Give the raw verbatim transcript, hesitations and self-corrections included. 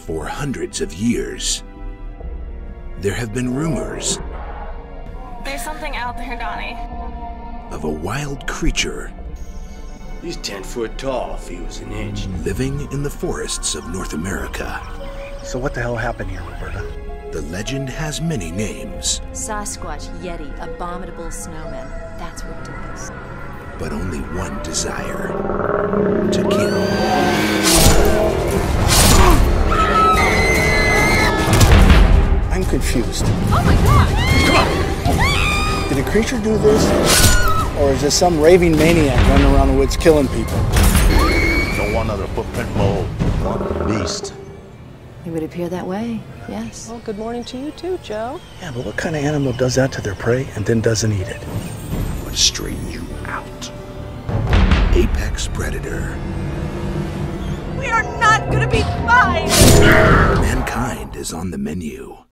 for hundreds of years. There have been rumors. There's something out there, Donnie. Of a wild creature. He's ten foot tall if he was an inch. Living in the forests of North America. So what the hell happened here, Roberta? The legend has many names. Sasquatch, Yeti, Abominable Snowman. That's what did this. But only one desire. To kill. I'm confused. Oh my god! Come on! Did a creature do this? Or is there some raving maniac running around the woods killing people? No one other footprint mole. One beast. It would appear that way, yes. Well, good morning to you too, Joe. Yeah, but what kind of animal does that to their prey and then doesn't eat it? I'm gonna straighten you out. Apex Predator. We are not gonna be fine! Mankind is on the menu.